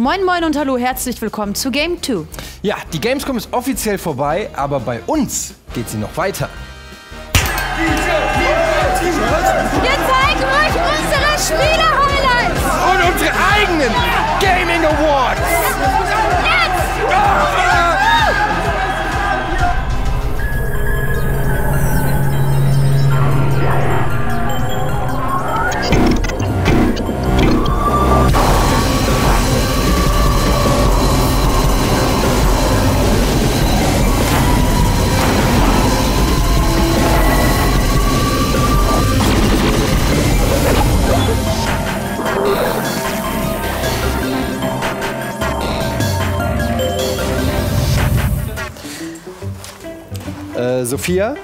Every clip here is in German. Moin moin und hallo, herzlich willkommen zu Game 2. Ja, die Gamescom ist offiziell vorbei, aber bei uns geht sie noch weiter. Wir zeigen euch unsere Spiele-Highlights und unsere eigenen Gaming Awards. Jetzt! Sophia?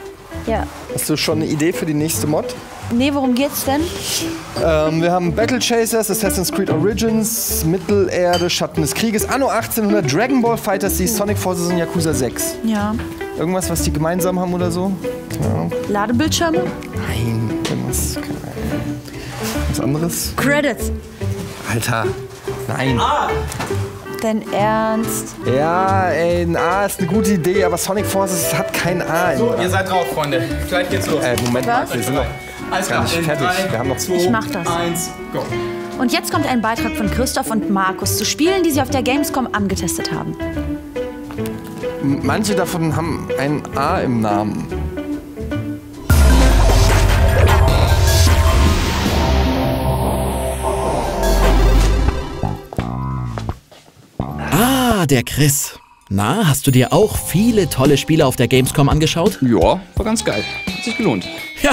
Ja. Hast du schon eine Idee für die nächste Mod? Nee, worum geht's denn? Wir haben Battle Chasers, Assassin's Creed Origins, Mittelerde Schatten des Krieges, Anno 1800, Dragon Ball FighterZ, Sonic Forces und Yakuza 6. Ja. Irgendwas, was die gemeinsam haben oder so? Ja. Ladebildschirme? Nein, irgendwas. Was anderes? Credits! Alter, nein. Ah. Dein Ernst? Ja, ey, ein A ist eine gute Idee, aber Sonic Forces hat kein A. So, ihr seid drauf, Freunde. Gleich geht's los. Moment mal, wir sind noch alles gar nicht fertig. Wir haben noch 2, ich mach das. 1, go. Und jetzt kommt ein Beitrag von Christoph und Markus zu Spielen, die sie auf der Gamescom angetestet haben. Manche davon haben ein A im Namen. Der Chris. Na, hast du dir auch viele tolle Spiele auf der Gamescom angeschaut? Ja, war ganz geil. Hat sich gelohnt. Ja,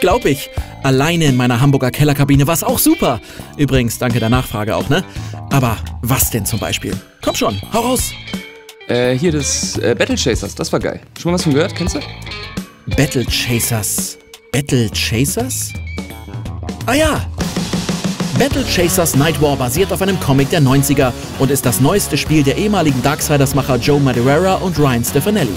glaub ich. Alleine in meiner Hamburger Kellerkabine war's auch super. Übrigens, danke der Nachfrage auch, ne? Aber was denn zum Beispiel? Komm schon, hau raus. Hier das Battle Chasers, das war geil. Schon mal was von gehört, kennst du? Battle Chasers. Battle Chasers? Ah ja! Battle Chasers Nightwar basiert auf einem Comic der 90er und ist das neueste Spiel der ehemaligen Darksiders-Macher Joe Madureira und Ryan Stefanelli.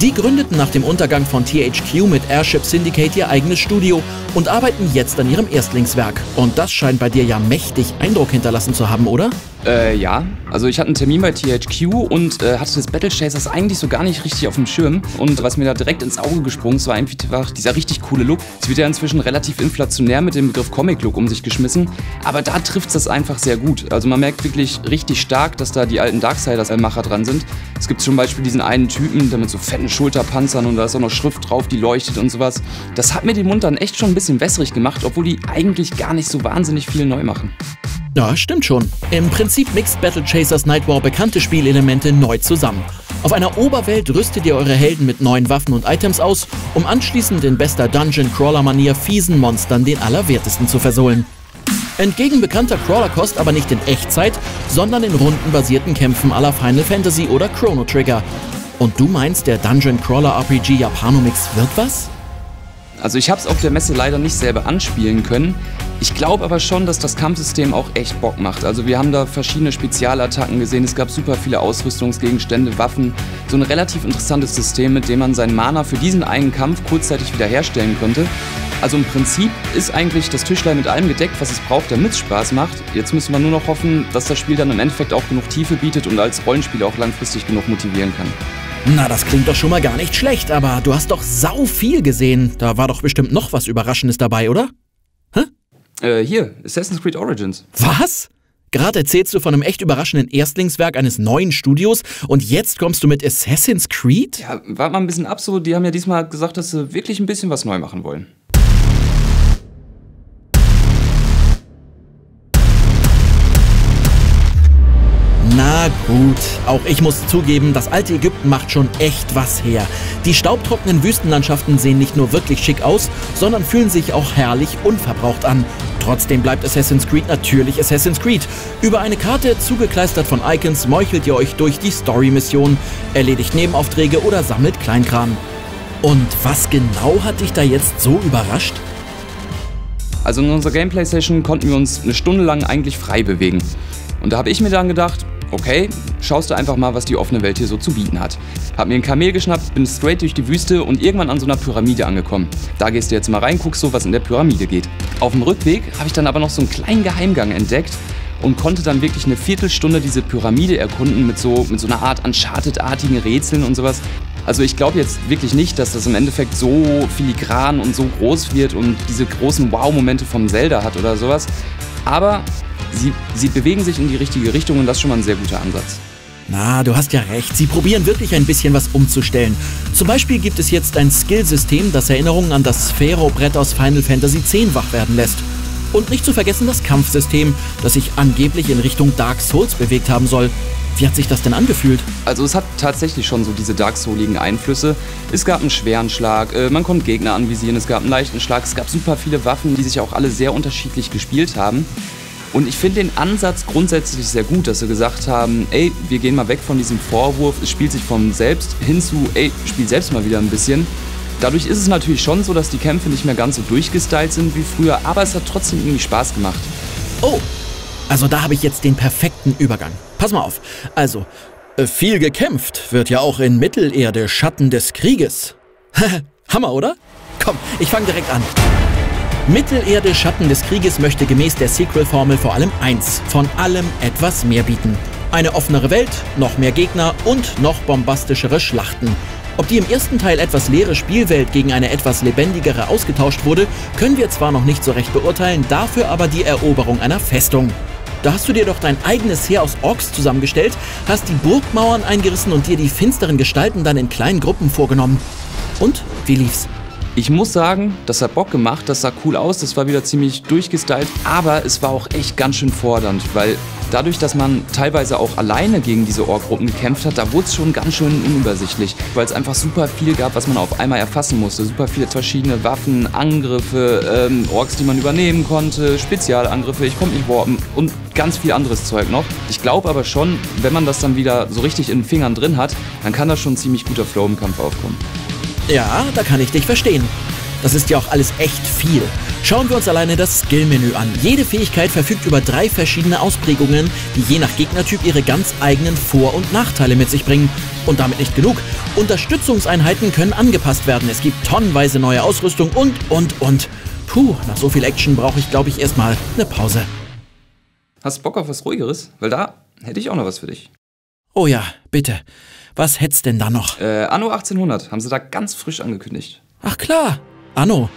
Die gründeten nach dem Untergang von THQ mit Airship Syndicate ihr eigenes Studio und arbeiten jetzt an ihrem Erstlingswerk. Und das scheint bei dir ja mächtig Eindruck hinterlassen zu haben, oder? Ja. Also ich hatte einen Termin bei THQ und hatte das Battle Chasers eigentlich so gar nicht richtig auf dem Schirm. Und was mir da direkt ins Auge gesprungen ist, war einfach dieser richtig coole Look. Es wird ja inzwischen relativ inflationär mit dem Begriff Comic-Look um sich geschmissen. Aber da trifft es das einfach sehr gut. Also man merkt wirklich richtig stark, dass da die alten Darksiders-Macher dran sind. Es gibt zum Beispiel diesen einen Typen, der mit so fetten Schulterpanzern und da ist auch noch Schrift drauf, die leuchtet und sowas. Das hat mir den Mund dann echt schon ein bisschen wässrig gemacht, obwohl die eigentlich gar nicht so wahnsinnig viel neu machen. Ja, stimmt schon. Im Prinzip mixt Battle Chasers Nightwar bekannte Spielelemente neu zusammen. Auf einer Oberwelt rüstet ihr eure Helden mit neuen Waffen und Items aus, um anschließend in bester Dungeon-Crawler-Manier fiesen Monstern den Allerwertesten zu versohlen. Entgegen bekannter Crawler-Kost aber nicht in Echtzeit, sondern in rundenbasierten Kämpfen à la Final Fantasy oder Chrono Trigger. Und du meinst, der Dungeon-Crawler-RPG Japanomix wird was? Also ich habe es auf der Messe leider nicht selber anspielen können. Ich glaube aber schon, dass das Kampfsystem auch echt Bock macht. Also wir haben da verschiedene Spezialattacken gesehen, es gab super viele Ausrüstungsgegenstände, Waffen. So ein relativ interessantes System, mit dem man seinen Mana für diesen einen Kampf kurzzeitig wiederherstellen könnte. Also im Prinzip ist eigentlich das Tischlein mit allem gedeckt, was es braucht, damit es Spaß macht. Jetzt müssen wir nur noch hoffen, dass das Spiel dann im Endeffekt auch genug Tiefe bietet und als Rollenspiel auch langfristig genug motivieren kann. Na, das klingt doch schon mal gar nicht schlecht, aber du hast doch sau viel gesehen. Da war doch bestimmt noch was Überraschendes dabei, oder? Hä? Hier, Assassin's Creed Origins. Was? Gerade erzählst du von einem echt überraschenden Erstlingswerk eines neuen Studios und jetzt kommst du mit Assassin's Creed? Ja, warte mal ein bisschen ab, so, die haben ja diesmal gesagt, dass sie wirklich ein bisschen was neu machen wollen. Na gut, auch ich muss zugeben, das alte Ägypten macht schon echt was her. Die staubtrockenen Wüstenlandschaften sehen nicht nur wirklich schick aus, sondern fühlen sich auch herrlich unverbraucht an. Trotzdem bleibt Assassin's Creed natürlich Assassin's Creed. Über eine Karte, zugekleistert von Icons, meuchelt ihr euch durch die Story-Mission, erledigt Nebenaufträge oder sammelt Kleinkram. Und was genau hat dich da jetzt so überrascht? Also in unserer Gameplay-Session konnten wir uns eine Stunde lang eigentlich frei bewegen. Und da habe ich mir dann gedacht, okay, schaust du einfach mal, was die offene Welt hier so zu bieten hat. Hab mir ein Kamel geschnappt, bin straight durch die Wüste und irgendwann an so einer Pyramide angekommen. Da gehst du jetzt mal rein, guckst so, was in der Pyramide geht. Auf dem Rückweg habe ich dann aber noch so einen kleinen Geheimgang entdeckt. und konnte dann wirklich eine Viertelstunde diese Pyramide erkunden mit so einer Art Uncharted-artigen Rätseln und sowas. Also ich glaube jetzt wirklich nicht, dass das im Endeffekt so filigran und so groß wird und diese großen Wow-Momente vom Zelda hat oder sowas. Aber sie bewegen sich in die richtige Richtung und das ist schon mal ein sehr guter Ansatz. Na, du hast ja recht. Sie probieren wirklich ein bisschen was umzustellen. Zum Beispiel gibt es jetzt ein Skillsystem, das Erinnerungen an das Sphero-Brett aus Final Fantasy X wach werden lässt. Und nicht zu vergessen das Kampfsystem, das sich angeblich in Richtung Dark Souls bewegt haben soll. Wie hat sich das denn angefühlt? Also es hat tatsächlich schon so diese dark-souligen Einflüsse. Es gab einen schweren Schlag, man konnte Gegner anvisieren, es gab einen leichten Schlag, es gab super viele Waffen, die sich auch alle sehr unterschiedlich gespielt haben. Und ich finde den Ansatz grundsätzlich sehr gut, dass sie gesagt haben, ey, wir gehen mal weg von diesem Vorwurf, es spielt sich von selbst hin zu, ey, spiel selbst mal wieder ein bisschen. Dadurch ist es natürlich schon so, dass die Kämpfe nicht mehr ganz so durchgestylt sind wie früher, aber es hat trotzdem irgendwie Spaß gemacht. Oh, also da habe ich jetzt den perfekten Übergang. Pass mal auf. Also, viel gekämpft wird ja auch in Mittelerde Schatten des Krieges. Hammer, oder? Komm, ich fange direkt an. Mittelerde Schatten des Krieges möchte gemäß der Sequel-Formel vor allem eins, von allem etwas mehr bieten. Eine offenere Welt, noch mehr Gegner und noch bombastischere Schlachten. Ob die im ersten Teil etwas leere Spielwelt gegen eine etwas lebendigere ausgetauscht wurde, können wir zwar noch nicht so recht beurteilen, dafür aber die Eroberung einer Festung. Da hast du dir doch dein eigenes Heer aus Orks zusammengestellt, hast die Burgmauern eingerissen und dir die finsteren Gestalten dann in kleinen Gruppen vorgenommen. Und wie lief's? Ich muss sagen, das hat Bock gemacht, das sah cool aus, das war wieder ziemlich durchgestylt, aber es war auch echt ganz schön fordernd, weil dadurch, dass man teilweise auch alleine gegen diese Ork-Gruppen gekämpft hat, da wurde es schon ganz schön unübersichtlich, weil es einfach super viel gab, was man auf einmal erfassen musste. Super viele verschiedene Waffen, Angriffe, Orks, die man übernehmen konnte, Spezialangriffe, ich konnte mich warpen und ganz viel anderes Zeug noch. Ich glaube aber schon, wenn man das dann wieder so richtig in den Fingern drin hat, dann kann da schon ein ziemlich guter Flow im Kampf aufkommen. Ja, da kann ich dich verstehen. Das ist ja auch alles echt viel. Schauen wir uns alleine das Skill-Menü an. Jede Fähigkeit verfügt über 3 verschiedene Ausprägungen, die je nach Gegnertyp ihre ganz eigenen Vor- und Nachteile mit sich bringen. Und damit nicht genug. Unterstützungseinheiten können angepasst werden. Es gibt tonnenweise neue Ausrüstung und. Puh, nach so viel Action brauche ich, glaube ich, erstmal eine Pause. Hast du Bock auf was Ruhigeres? Weil da hätte ich auch noch was für dich. Oh ja, bitte. Was hätt's denn da noch? Anno 1800 haben sie da ganz frisch angekündigt. Ach klar, Anno.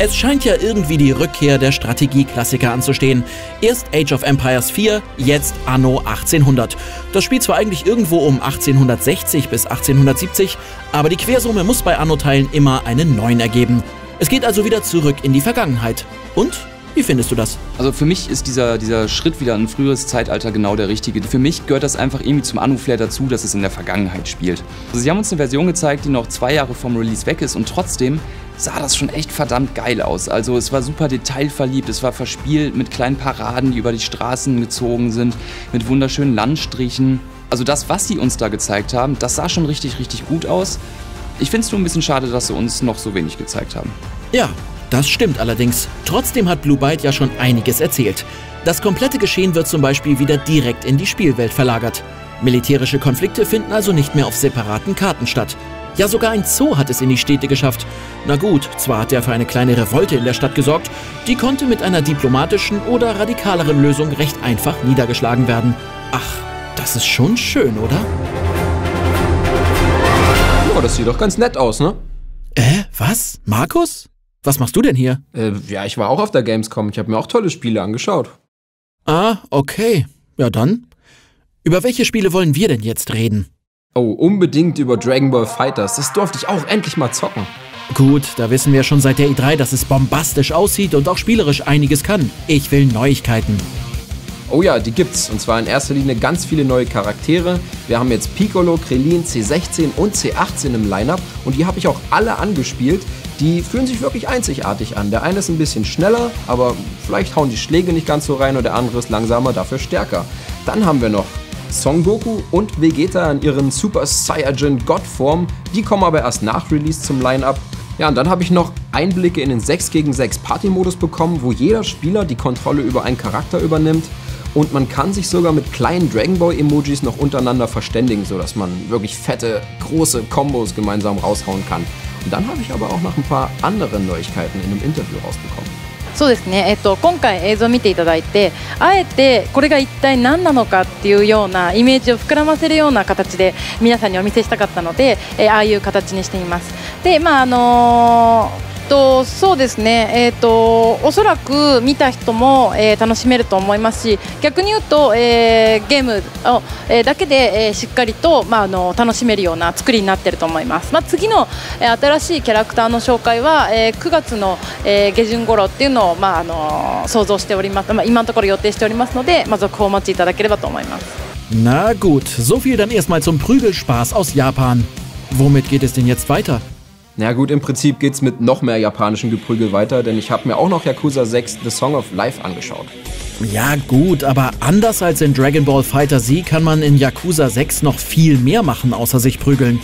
Es scheint ja irgendwie die Rückkehr der Strategieklassiker anzustehen. Erst Age of Empires 4, jetzt Anno 1800. Das spielt zwar eigentlich irgendwo um 1860 bis 1870, aber die Quersumme muss bei Anno-Teilen immer einen neuen ergeben. Es geht also wieder zurück in die Vergangenheit. Und? Wie findest du das? Also für mich ist dieser Schritt wieder ein früheres Zeitalter genau der richtige. Für mich gehört das einfach irgendwie zum Anno-Flair dazu, dass es in der Vergangenheit spielt. Also sie haben uns eine Version gezeigt, die noch 2 Jahre vom Release weg ist und trotzdem sah das schon echt verdammt geil aus. Also es war super detailverliebt, es war verspielt mit kleinen Paraden, die über die Straßen gezogen sind, mit wunderschönen Landstrichen. Also das, was sie uns da gezeigt haben, das sah schon richtig, richtig gut aus. Ich finde es nur ein bisschen schade, dass sie uns noch so wenig gezeigt haben. Ja. Das stimmt allerdings. Trotzdem hat Blue Byte ja schon einiges erzählt. Das komplette Geschehen wird zum Beispiel wieder direkt in die Spielwelt verlagert. Militärische Konflikte finden also nicht mehr auf separaten Karten statt. Ja, sogar ein Zoo hat es in die Städte geschafft. Na gut, zwar hat er für eine kleine Revolte in der Stadt gesorgt, die konnte mit einer diplomatischen oder radikaleren Lösung recht einfach niedergeschlagen werden. Ach, das ist schon schön, oder? Ja, das sieht doch ganz nett aus, ne? Was? Markus? Was machst du denn hier? Ja, ich war auch auf der Gamescom. Ich habe mir auch tolle Spiele angeschaut. Ah, okay. Ja dann. Über welche Spiele wollen wir denn jetzt reden? Oh, unbedingt über Dragon Ball FighterZ. Das durfte ich auch endlich mal zocken. Gut, da wissen wir schon seit der E3, dass es bombastisch aussieht und auch spielerisch einiges kann. Ich will Neuigkeiten. Oh ja, die gibt's. Und zwar in erster Linie ganz viele neue Charaktere. Wir haben jetzt Piccolo, Krillin, C16 und C18 im Lineup und die habe ich auch alle angespielt. Die fühlen sich wirklich einzigartig an. Der eine ist ein bisschen schneller, aber vielleicht hauen die Schläge nicht ganz so rein oder der andere ist langsamer, dafür stärker. Dann haben wir noch Son Goku und Vegeta in ihren Super Saiyajin Godform. Die kommen aber erst nach Release zum Lineup. Ja, und dann habe ich noch Einblicke in den 6-gegen-6 Party-Modus bekommen, wo jeder Spieler die Kontrolle über einen Charakter übernimmt. Und man kann sich sogar mit kleinen Dragon Ball Emojis noch untereinander verständigen, sodass man wirklich fette, große Kombos gemeinsam raushauen kann. Und dann habe ich aber auch noch ein paar andere Neuigkeiten in einem Interview rausbekommen. そうですね、今回映像を見ていただいて、あえてこれが一体何なのかっていうようなイメージを膨らませるような形で皆さんにお見せしたかったので、ああいう形にしています。で、まあそうですね、おそらく見た人も、楽しめると思いますし、逆に言うと、ゲームを、だけで、しっかりと、楽しめるような作りになっていると思います。次の、新しいキャラクターの紹介は、9月の、下旬頃っていうのを、想像しております、今のところ予定しておりますので、続報をお待ちいただければと思います。Na gut, so viel dann erstmal zum Prügelspaß aus Japan. Womit geht es denn jetzt weiter?Na gut, im Prinzip geht's mit noch mehr japanischem Geprügel weiter, denn ich habe mir auch noch Yakuza 6 The Song of Life angeschaut. Ja gut, aber anders als in Dragon Ball FighterZ kann man in Yakuza 6 noch viel mehr machen, außer sich prügeln.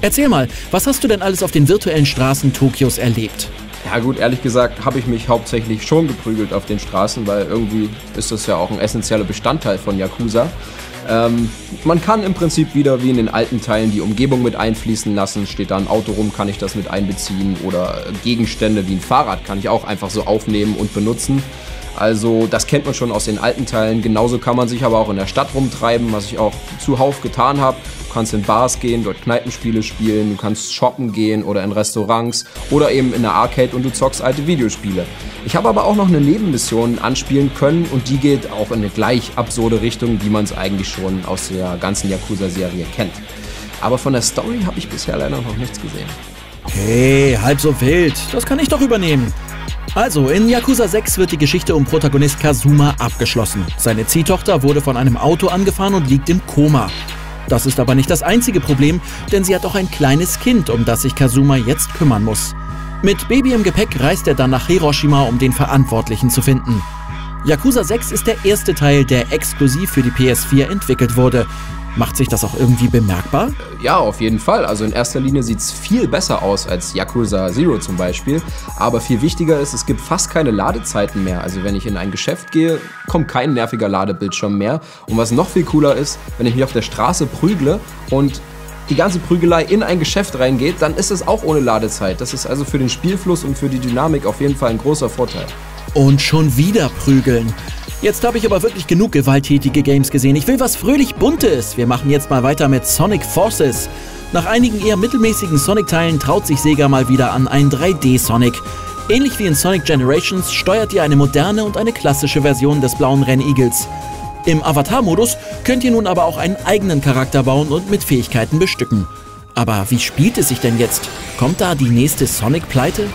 Erzähl mal, was hast du denn alles auf den virtuellen Straßen Tokios erlebt? Ja gut, ehrlich gesagt habe ich mich hauptsächlich schon geprügelt auf den Straßen, weil irgendwie ist das ja auch ein essentieller Bestandteil von Yakuza. Man kann im Prinzip wieder wie in den alten Teilen die Umgebung mit einfließen lassen, steht da ein Auto rum, kann ich das mit einbeziehen oder Gegenstände wie ein Fahrrad kann ich auch einfach so aufnehmen und benutzen. Also das kennt man schon aus den alten Teilen, genauso kann man sich aber auch in der Stadt rumtreiben, was ich auch zuhauf getan habe. Du kannst in Bars gehen, dort Kneipenspiele spielen, du kannst shoppen gehen oder in Restaurants oder eben in der Arcade und du zockst alte Videospiele. Ich habe aber auch noch eine Nebenmission anspielen können und die geht auch in eine gleich absurde Richtung, wie man es eigentlich schon aus der ganzen Yakuza-Serie kennt. Aber von der Story habe ich bisher leider noch nichts gesehen. Hey, halb so wild, das kann ich doch übernehmen. Also, in Yakuza 6 wird die Geschichte um Protagonist Kazuma abgeschlossen. Seine Ziehtochter wurde von einem Auto angefahren und liegt im Koma. Das ist aber nicht das einzige Problem, denn sie hat auch ein kleines Kind, um das sich Kazuma jetzt kümmern muss. Mit Baby im Gepäck reist er dann nach Hiroshima, um den Verantwortlichen zu finden. Yakuza 6 ist der erste Teil, der exklusiv für die PS4 entwickelt wurde. Macht sich das auch irgendwie bemerkbar? Ja, auf jeden Fall. Also in erster Linie sieht es viel besser aus als Yakuza 0 zum Beispiel. Aber viel wichtiger ist, es gibt fast keine Ladezeiten mehr. Also wenn ich in ein Geschäft gehe, kommt kein nerviger Ladebildschirm mehr. Und was noch viel cooler ist, wenn ich mich auf der Straße prügle und die ganze Prügelei in ein Geschäft reingeht, dann ist es auch ohne Ladezeit. Das ist also für den Spielfluss und für die Dynamik auf jeden Fall ein großer Vorteil. Und schon wieder prügeln. Jetzt habe ich aber wirklich genug gewalttätige Games gesehen. Ich will was fröhlich Buntes. Wir machen jetzt mal weiter mit Sonic Forces. Nach einigen eher mittelmäßigen Sonic-Teilen traut sich Sega mal wieder an einen 3D-Sonic. Ähnlich wie in Sonic Generations steuert ihr eine moderne und eine klassische Version des blauen Rennigels. Im Avatar-Modus könnt ihr nun aber auch einen eigenen Charakter bauen und mit Fähigkeiten bestücken. Aber wie spielt es sich denn jetzt? Kommt da die nächste Sonic-Pleite?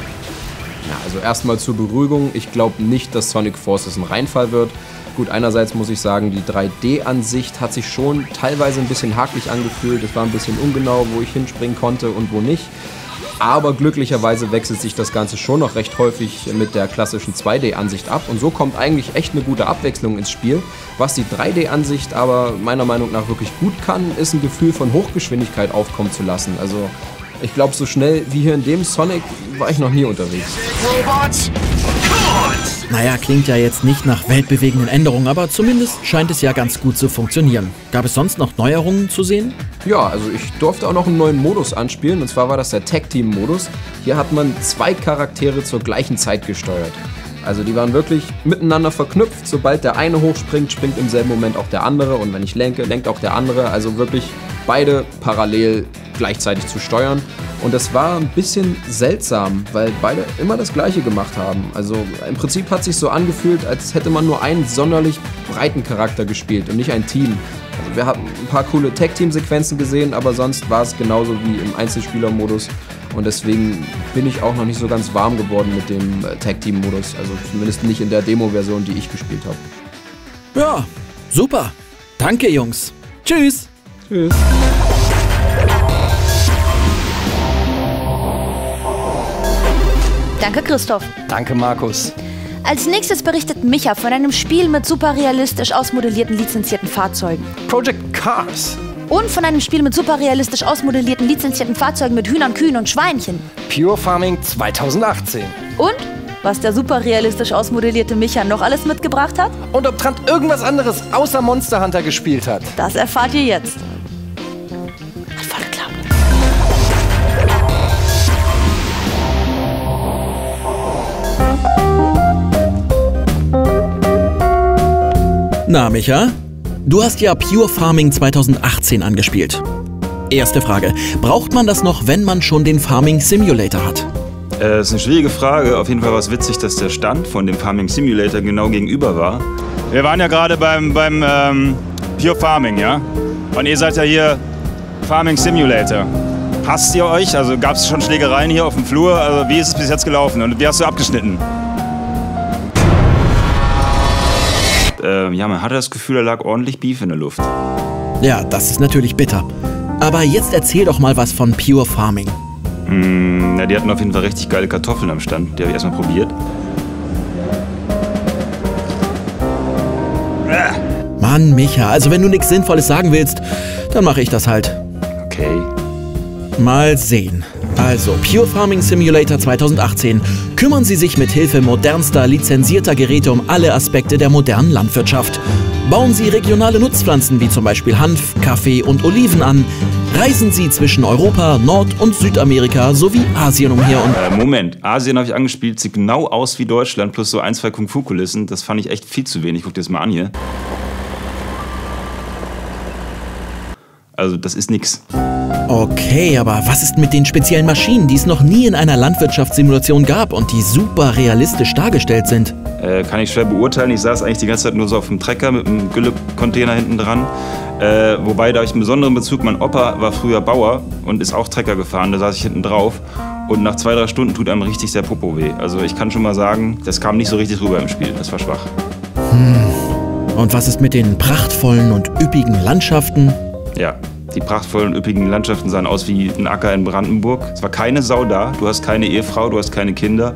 Ja, also erstmal zur Beruhigung, ich glaube nicht, dass Sonic Forces ein Reinfall wird. Gut, einerseits muss ich sagen, die 3D-Ansicht hat sich schon teilweise ein bisschen hakelig angefühlt. Es war ein bisschen ungenau, wo ich hinspringen konnte und wo nicht. Aber glücklicherweise wechselt sich das Ganze schon noch recht häufig mit der klassischen 2D-Ansicht ab. Und so kommt eigentlich echt eine gute Abwechslung ins Spiel. Was die 3D-Ansicht aber meiner Meinung nach wirklich gut kann, ist ein Gefühl von Hochgeschwindigkeit aufkommen zu lassen. Also ich glaube, so schnell wie hier in dem Sonic war ich noch nie unterwegs. Naja, klingt ja jetzt nicht nach weltbewegenden Änderungen, aber zumindest scheint es ja ganz gut zu funktionieren. Gab es sonst noch Neuerungen zu sehen? Ja, also ich durfte auch noch einen neuen Modus anspielen, und zwar war das der Tag-Team-Modus. Hier hat man zwei Charaktere zur gleichen Zeit gesteuert. Also die waren wirklich miteinander verknüpft. Sobald der eine hochspringt, springt im selben Moment auch der andere. Und wenn ich lenke, lenkt auch der andere. Also wirklich beide parallel gleichzeitig zu steuern. Und das war ein bisschen seltsam, weil beide immer das Gleiche gemacht haben. Also im Prinzip hat es sich so angefühlt, als hätte man nur einen sonderlich breiten Charakter gespielt und nicht ein Team. Also wir haben ein paar coole Tag-Team-Sequenzen gesehen, aber sonst war es genauso wie im Einzelspieler-Modus. Und deswegen bin ich auch noch nicht so ganz warm geworden mit dem Tag-Team-Modus. Also zumindest nicht in der Demo-Version, die ich gespielt habe. Ja, super. Danke, Jungs. Tschüss. Tschüss. Danke, Christoph. Danke, Markus. Als nächstes berichtet Micha von einem Spiel mit superrealistisch ausmodellierten lizenzierten Fahrzeugen. Project Cars. Und von einem Spiel mit superrealistisch ausmodellierten lizenzierten Fahrzeugen mit Hühnern, Kühen und Schweinchen. Pure Farming 2018. Und was der superrealistisch ausmodellierte Micha noch alles mitgebracht hat? Und ob Trant irgendwas anderes außer Monster Hunter gespielt hat. Das erfahrt ihr jetzt. Hat voll geklappt. Na, Micha, du hast ja Pure Farming 2018 angespielt. Erste Frage, braucht man das noch, wenn man schon den Farming Simulator hat? Das ist eine schwierige Frage. Auf jeden Fall war es witzig, dass der Stand von dem Farming Simulator genau gegenüber war. Wir waren ja gerade beim Pure Farming, ja? Und ihr seid ja hier Farming Simulator. Hasst ihr euch? Also gab es schon Schlägereien hier auf dem Flur? Also wie ist es bis jetzt gelaufen und wie hast du abgeschnitten? Ja, man hatte das Gefühl, da lag ordentlich Beef in der Luft. Ja, das ist natürlich bitter. Aber jetzt erzähl doch mal was von Pure Farming. Na, die hatten auf jeden Fall richtig geile Kartoffeln am Stand. Die habe ich erstmal probiert. Mann, Micha, also wenn du nichts Sinnvolles sagen willst, dann mache ich das halt. Okay. Mal sehen. Also, Pure Farming Simulator 2018. Kümmern Sie sich mit Hilfe modernster, lizenzierter Geräte um alle Aspekte der modernen Landwirtschaft. Bauen Sie regionale Nutzpflanzen wie zum Beispiel Hanf, Kaffee und Oliven an. Reisen Sie zwischen Europa, Nord- und Südamerika sowie Asien umher und... Moment, Asien habe ich angespielt, sieht genau aus wie Deutschland, plus so ein, zwei Kung-Fu-Kulissen. Das fand ich echt viel zu wenig. Guck dir das mal an hier. Also das ist nix. Okay, aber was ist mit den speziellen Maschinen, die es noch nie in einer Landwirtschaftssimulation gab und die super realistisch dargestellt sind? Kann ich schwer beurteilen. Ich saß eigentlich die ganze Zeit nur so auf dem Trecker mit einem Gülle-Container hinten dran. Wobei, da habe ich einen besonderen Bezug. Mein Opa war früher Bauer und ist auch Trecker gefahren. Da saß ich hinten drauf. Und nach 2-3 Stunden tut einem richtig der Popo weh. Also ich kann schon mal sagen, das kam nicht so richtig rüber im Spiel. Das war schwach. Und was ist mit den prachtvollen und üppigen Landschaften? Ja, die prachtvollen, üppigen Landschaften sahen aus wie ein Acker in Brandenburg. Es war keine Sau da, du hast keine Ehefrau, du hast keine Kinder,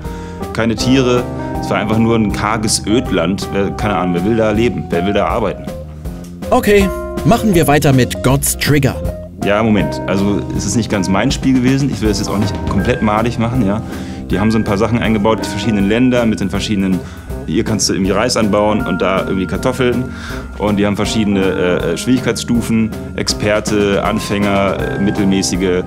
keine Tiere. Es war einfach nur ein karges Ödland. Keine Ahnung, wer will da leben? Wer will da arbeiten? Okay, machen wir weiter mit God's Trigger. Ja, Moment. Also, es ist nicht ganz mein Spiel gewesen. Ich will es jetzt auch nicht komplett madig machen, ja. Die haben so ein paar Sachen eingebaut mit verschiedenen Ländern, mit den verschiedenen... Hier kannst du irgendwie Reis anbauen und da irgendwie Kartoffeln. Und die haben verschiedene Schwierigkeitsstufen, Experte, Anfänger, mittelmäßige.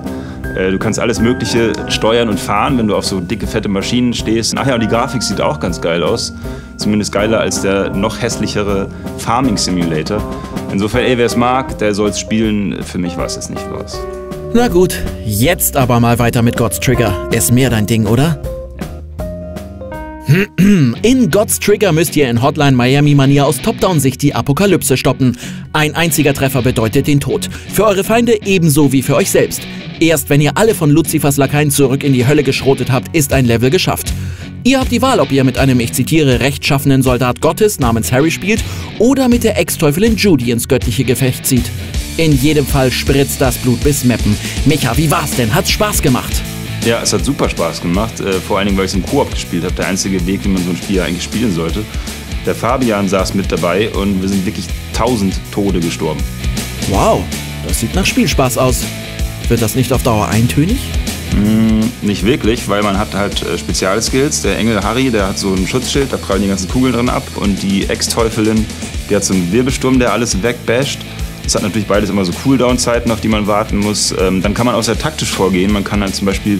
Du kannst alles Mögliche steuern und fahren, wenn du auf so dicke, fette Maschinen stehst. Ach ja, und die Grafik sieht auch ganz geil aus. Zumindest geiler als der noch hässlichere Farming Simulator. Insofern, ey, wer es mag, der soll es spielen. Für mich war es jetzt nicht was. Na gut, jetzt aber mal weiter mit God's Trigger. Ist mehr dein Ding, oder? In God's Trigger müsst ihr in Hotline Miami-Manier aus Top-Down-Sicht die Apokalypse stoppen. Ein einziger Treffer bedeutet den Tod. Für eure Feinde ebenso wie für euch selbst. Erst wenn ihr alle von Luzifers Lakaien zurück in die Hölle geschrotet habt, ist ein Level geschafft. Ihr habt die Wahl, ob ihr mit einem, ich zitiere, rechtschaffenen Soldat Gottes namens Harry spielt oder mit der Ex-Teufelin Judy ins göttliche Gefecht zieht. In jedem Fall spritzt das Blut bis Meppen. Micha, wie war's denn? Hat's Spaß gemacht? Ja, es hat super Spaß gemacht, vor allen Dingen, weil ich es im Koop gespielt habe. Der einzige Weg, wie man so ein Spiel eigentlich spielen sollte. Der Fabian saß mit dabei und wir sind wirklich 1000 Tode gestorben. Wow, das sieht nach Spielspaß aus. Wird das nicht auf Dauer eintönig? Nicht wirklich, weil man hat halt Spezialskills. Der Engel Harry, der hat so ein Schutzschild, da prallen die ganzen Kugeln dran ab. Und die Ex-Teufelin, die hat so einen Wirbelsturm, der alles wegbasht. Es hat natürlich beides immer so Cooldown-Zeiten, auf die man warten muss. Dann kann man auch sehr taktisch vorgehen. Man kann halt zum Beispiel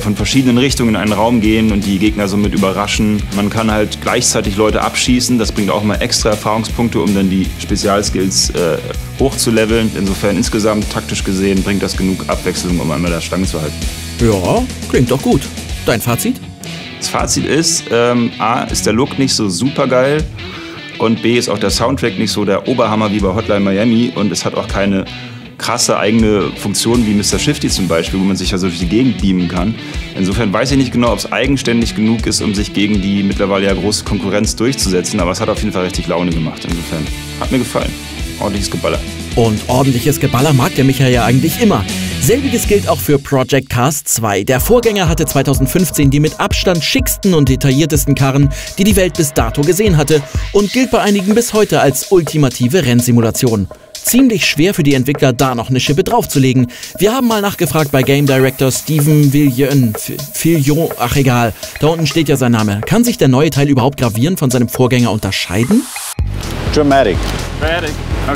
von verschiedenen Richtungen in einen Raum gehen und die Gegner somit überraschen. Man kann halt gleichzeitig Leute abschießen. Das bringt auch mal extra Erfahrungspunkte, um dann die Spezialskills hochzuleveln. Insofern insgesamt taktisch gesehen bringt das genug Abwechslung, um einmal der Stange zu halten. Ja, klingt doch gut. Dein Fazit? Das Fazit ist, A, ist der Look nicht so super geil. Und B, ist auch der Soundtrack nicht so der Oberhammer wie bei Hotline Miami und es hat auch keine krasse eigene Funktion wie Mr. Shifty zum Beispiel, wo man sich ja so durch die Gegend beamen kann. Insofern weiß ich nicht genau, ob es eigenständig genug ist, um sich gegen die mittlerweile ja große Konkurrenz durchzusetzen, aber es hat auf jeden Fall richtig Laune gemacht. Insofern hat mir gefallen. Ordentliches Geballer. Und ordentliches Geballer mag der Michael ja eigentlich immer. Selbiges gilt auch für Project Cars 2. Der Vorgänger hatte 2015 die mit Abstand schicksten und detailliertesten Karren, die die Welt bis dato gesehen hatte und gilt bei einigen bis heute als ultimative Rennsimulation. Ziemlich schwer für die Entwickler, da noch eine Schippe draufzulegen. Wir haben mal nachgefragt bei Game Director Steven Villion, ach egal, da unten steht ja sein Name. Kann sich der neue Teil überhaupt gravierend von seinem Vorgänger unterscheiden? Dramatic. Okay.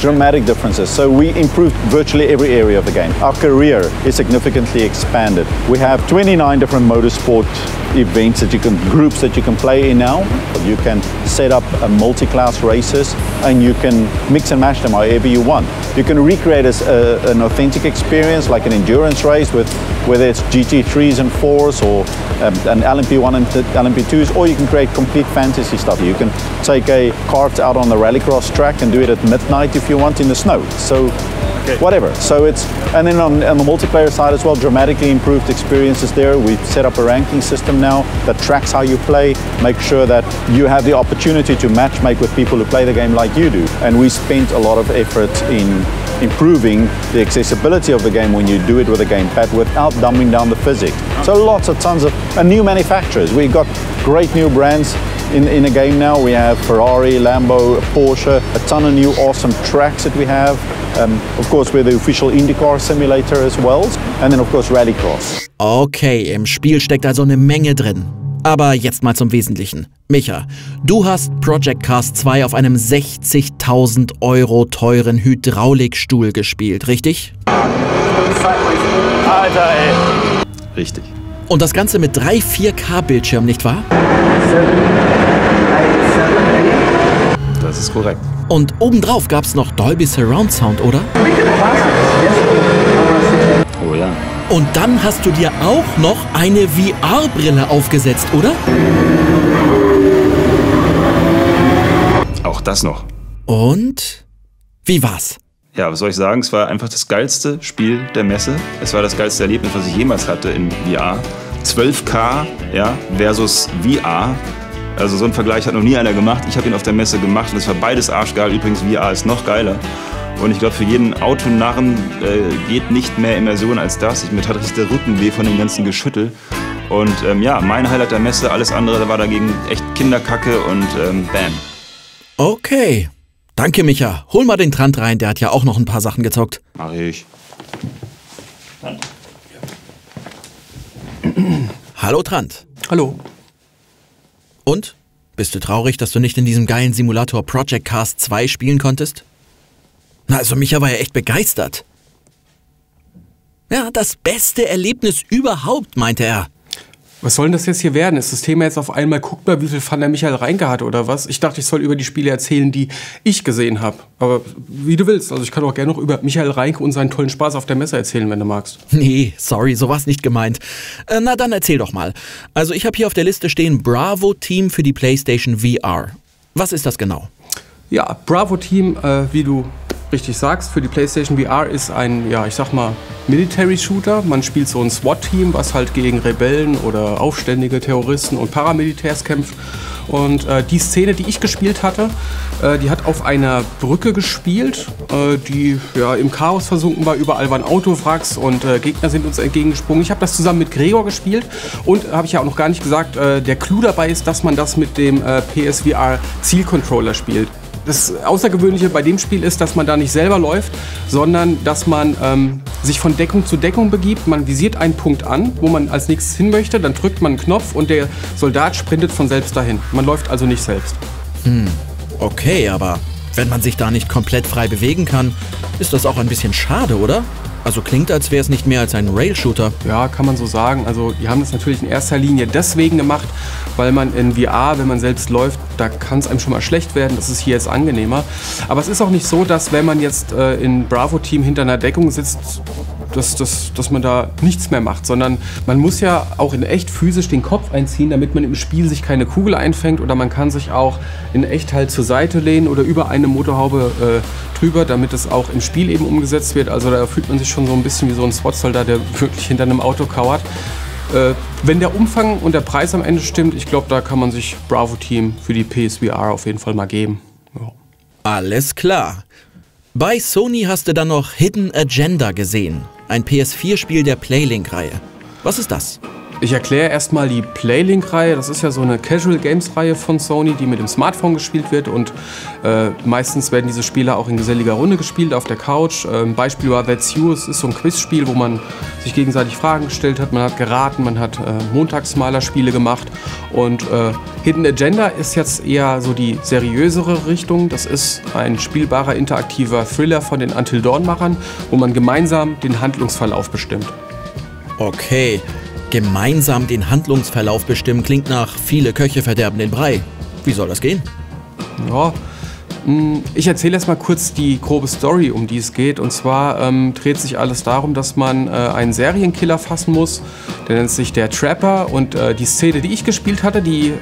Dramatic differences. So we improved virtually every area of the game. Our career is significantly expanded. We have 29 different motorsport events that you can, groups that you can play in now. You can set up a multi-class races and you can mix and match them however you want. You can recreate an authentic experience like an endurance race with whether it's GT3s and 4s or an LMP1 and LMP2s, or you can create complete fantasy stuff. You can take a kart out on the Rallycross track and do it at midnight if you want in the snow. So whatever. So it's, and then on the multiplayer side as well, dramatically improved experiences there. We've set up a ranking system now that tracks how you play, make sure that you have the opportunity to matchmake with people who play the game like you do. And we spent a lot of effort in improving the accessibility of the game when you do it with a gamepad without dumbing down the physics. So lots of tons of, and new manufacturers. We've got great new brands in a game now. We have Ferrari, Lambo, Porsche, a ton of new awesome tracks that we have. Of course, we're the official IndyCar simulator as well. And then of course Rallycross. Okay, im Spiel steckt also eine Menge drin. Aber jetzt mal zum Wesentlichen. Micha, du hast Project Cars 2 auf einem 60.000 € teuren Hydraulikstuhl gespielt, richtig? Alter, ey. Richtig. Und das Ganze mit 3 4K-Bildschirmen, nicht wahr? Das ist korrekt. Und obendrauf gab es noch Dolby Surround Sound, oder? Oh ja. Und dann hast du dir auch noch eine VR-Brille aufgesetzt, oder? Auch das noch. Und? Wie war's? Ja, was soll ich sagen? Es war einfach das geilste Spiel der Messe. Es war das geilste Erlebnis, was ich jemals hatte in VR. 12K, ja, versus VR. Also so einen Vergleich hat noch nie einer gemacht. Ich habe ihn auf der Messe gemacht und es war beides arschgeil. Übrigens, VR ist noch geiler. Und ich glaube, für jeden Autonarren geht nicht mehr Immersion als das. Mir tat richtig der Rücken weh von dem ganzen Geschüttel. Und ja, mein Highlight der Messe, alles andere war dagegen echt Kinderkacke und bam. Okay. Danke, Micha. Hol mal den Trant rein, der hat ja auch noch ein paar Sachen gezockt. Mach ich. Hallo, Trant. Hallo. Und? Bist du traurig, dass du nicht in diesem geilen Simulator Project Cars 2 spielen konntest? Na, also Micha war ja echt begeistert. Ja, das beste Erlebnis überhaupt, meinte er. Was soll denn das jetzt hier werden? Ist das Thema jetzt auf einmal, guck mal, wie viel Fun der Michael Reinke hat oder was? Ich dachte, ich soll über die Spiele erzählen, die ich gesehen habe. Aber wie du willst. Also ich kann auch gerne noch über Michael Reinke und seinen tollen Spaß auf der Messe erzählen, wenn du magst. Nee, sorry, so war's nicht gemeint. Na dann erzähl doch mal. Also ich habe hier auf der Liste stehen Bravo Team für die PlayStation VR. Was ist das genau? Ja, Bravo Team, wie du richtig sagst, für die PlayStation VR ist ein, ja, ich sag mal, Military-Shooter. Man spielt so ein SWAT-Team, was halt gegen Rebellen oder Aufständige, Terroristen und Paramilitärs kämpft. Und die Szene, die ich gespielt hatte, die hat auf einer Brücke gespielt, die ja im Chaos versunken war. Überall waren Autowracks und Gegner sind uns entgegengesprungen. Ich habe das zusammen mit Gregor gespielt und habe ich ja auch noch gar nicht gesagt, der Clou dabei ist, dass man das mit dem PSVR-Zielcontroller spielt. Das Außergewöhnliche bei dem Spiel ist, dass man da nicht selber läuft, sondern dass man sich von Deckung zu Deckung begibt. Man visiert einen Punkt an, wo man als nächstes hin möchte, dann drückt man einen Knopf und der Soldat sprintet von selbst dahin. Man läuft also nicht selbst. Hm, okay, aber wenn man sich da nicht komplett frei bewegen kann, ist das auch ein bisschen schade, oder? Also klingt, als wäre es nicht mehr als ein Rail-Shooter. Ja, kann man so sagen. Also die haben das natürlich in erster Linie deswegen gemacht, weil man in VR, wenn man selbst läuft, da kann es einem schon mal schlecht werden. Das ist hier jetzt angenehmer. Aber es ist auch nicht so, dass wenn man jetzt in Bravo Team hinter einer Deckung sitzt, dass man da nichts mehr macht, sondern man muss ja auch in echt physisch den Kopf einziehen, damit man im Spiel sich keine Kugel einfängt, oder man kann sich auch in echt halt zur Seite lehnen oder über eine Motorhaube drüber, damit es auch im Spiel eben umgesetzt wird. Also da fühlt man sich schon so ein bisschen wie so ein SWAT-Soldat, der wirklich hinter einem Auto kauert. Wenn der Umfang und der Preis am Ende stimmt, ich glaube, da kann man sich Bravo Team für die PSVR auf jeden Fall mal geben. Ja. Alles klar. Bei Sony hast du dann noch Hidden Agenda gesehen. Ein PS4-Spiel der Playlink-Reihe. Was ist das? Ich erkläre erstmal die Playlink-Reihe. Das ist ja so eine Casual-Games-Reihe von Sony, die mit dem Smartphone gespielt wird. Und meistens werden diese Spiele auch in geselliger Runde gespielt, auf der Couch. Ein Beispiel war That's You. Es ist so ein Quizspiel, wo man sich gegenseitig Fragen gestellt hat. Man hat geraten, man hat Montagsmalerspiele gemacht. Und Hidden Agenda ist jetzt eher so die seriösere Richtung. Das ist ein spielbarer, interaktiver Thriller von den Until Dawn-Machern, wo man gemeinsam den Handlungsverlauf bestimmt. Okay. Gemeinsam den Handlungsverlauf bestimmen klingt nach viele Köche verderben den Brei. Wie soll das gehen? Ja, ich erzähle erstmal kurz die grobe Story, um die es geht. Und zwar dreht sich alles darum, dass man einen Serienkiller fassen muss. Der nennt sich der Trapper. Und die Szene, die ich gespielt hatte, die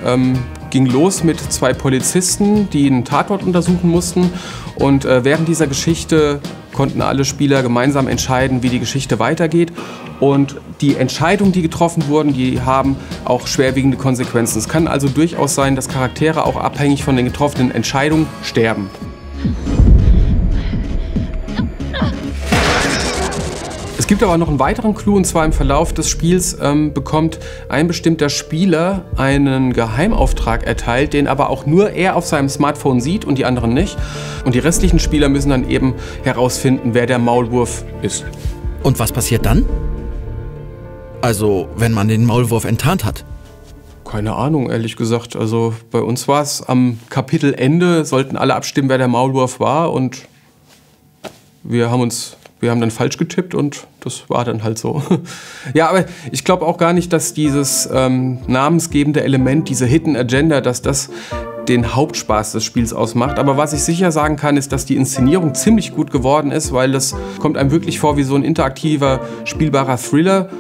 ging los mit zwei Polizisten, die einen Tatort untersuchen mussten. Und während dieser Geschichte konnten alle Spieler gemeinsam entscheiden, wie die Geschichte weitergeht. Und die Entscheidungen, die getroffen wurden, die haben auch schwerwiegende Konsequenzen. Es kann also durchaus sein, dass Charaktere auch abhängig von den getroffenen Entscheidungen sterben. Es gibt aber noch einen weiteren Clou, und zwar im Verlauf des Spiels bekommt ein bestimmter Spieler einen Geheimauftrag erteilt, den aber auch nur er auf seinem Smartphone sieht und die anderen nicht. Und die restlichen Spieler müssen dann eben herausfinden, wer der Maulwurf ist. Und was passiert dann? Also, wenn man den Maulwurf enttarnt hat? Keine Ahnung, ehrlich gesagt. Also, bei uns war es am Kapitelende, sollten alle abstimmen, wer der Maulwurf war, und wir haben dann falsch getippt und das war dann halt so. Ja, aber ich glaube auch gar nicht, dass dieses namensgebende Element, diese Hidden Agenda, dass das den Hauptspaß des Spiels ausmacht. Aber was ich sicher sagen kann, ist, dass die Inszenierung ziemlich gut geworden ist, weil das kommt einem wirklich vor wie so ein interaktiver, spielbarer Thriller.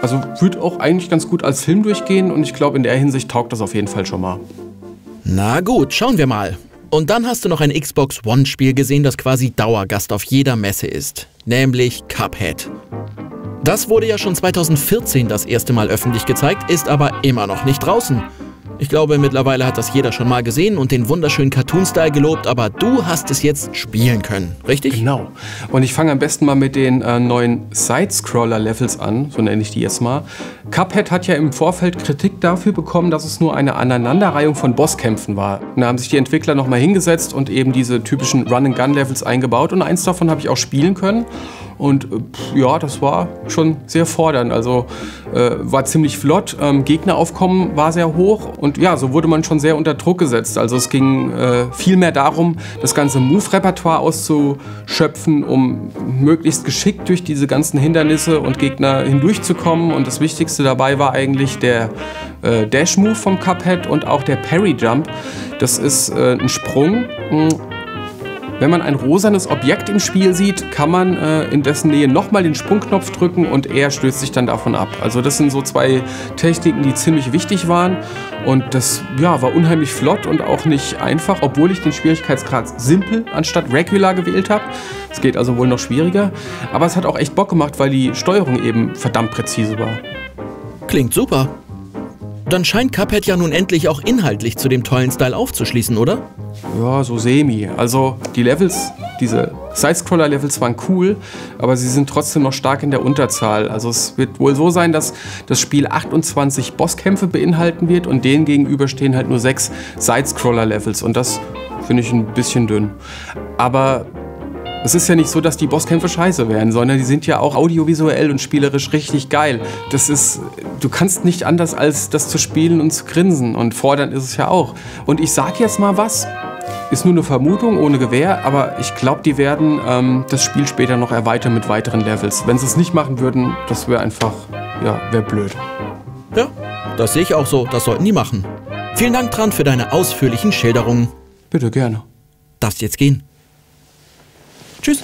Also wird auch eigentlich ganz gut als Film durchgehen und ich glaube, in der Hinsicht taugt das auf jeden Fall schon mal. Na gut, schauen wir mal. Und dann hast du noch ein Xbox One-Spiel gesehen, das quasi Dauergast auf jeder Messe ist. Nämlich Cuphead. Das wurde ja schon 2014 das erste Mal öffentlich gezeigt, ist aber immer noch nicht draußen. Ich glaube, mittlerweile hat das jeder schon mal gesehen und den wunderschönen Cartoon-Style gelobt, aber du hast es jetzt spielen können, richtig? Genau. Und ich fange am besten mal mit den neuen Side-Scroller-Levels an, so nenne ich die jetzt mal. Cuphead hat ja im Vorfeld Kritik dafür bekommen, dass es nur eine Aneinanderreihung von Bosskämpfen war. Und da haben sich die Entwickler nochmal hingesetzt und eben diese typischen Run-and-Gun-Levels eingebaut und eins davon habe ich auch spielen können. Und ja, das war schon sehr fordernd, also war ziemlich flott, Gegneraufkommen war sehr hoch und ja, so wurde man schon sehr unter Druck gesetzt. Also es ging vielmehr darum, das ganze Move-Repertoire auszuschöpfen, um möglichst geschickt durch diese ganzen Hindernisse und Gegner hindurchzukommen. Und das Wichtigste dabei war eigentlich der Dash-Move vom Cuphead und auch der Parry-Jump. Das ist ein Sprung. Wenn man ein rosanes Objekt im Spiel sieht, kann man in dessen Nähe nochmal den Sprungknopf drücken und er stößt sich dann davon ab. Also das sind so zwei Techniken, die ziemlich wichtig waren und das ja, war unheimlich flott und auch nicht einfach, obwohl ich den Schwierigkeitsgrad simpel anstatt regular gewählt habe. Es geht also wohl noch schwieriger, aber es hat auch echt Bock gemacht, weil die Steuerung eben verdammt präzise war. Klingt super. Dann scheint Cuphead ja nun endlich auch inhaltlich zu dem tollen Style aufzuschließen, oder? Ja, so semi. Also die Levels, diese Side-Scroller-Levels waren cool, aber sie sind trotzdem noch stark in der Unterzahl. Also es wird wohl so sein, dass das Spiel 28 Bosskämpfe beinhalten wird und denen gegenüber stehen halt nur 6 Side-Scroller-Levels. Und das finde ich ein bisschen dünn. Aber es ist ja nicht so, dass die Bosskämpfe scheiße werden, sondern die sind ja auch audiovisuell und spielerisch richtig geil. Das ist, du kannst nicht anders als das zu spielen und zu grinsen und fordernd ist es ja auch. Und ich sag jetzt mal was, ist nur eine Vermutung ohne Gewähr, aber ich glaube, die werden das Spiel später noch erweitern mit weiteren Levels. Wenn sie es nicht machen würden, das wäre einfach, ja, wäre blöd. Ja, das sehe ich auch so, das sollten die machen. Vielen Dank, Trant, für deine ausführlichen Schilderungen. Bitte, gerne. Darfst jetzt gehen. Tschüss.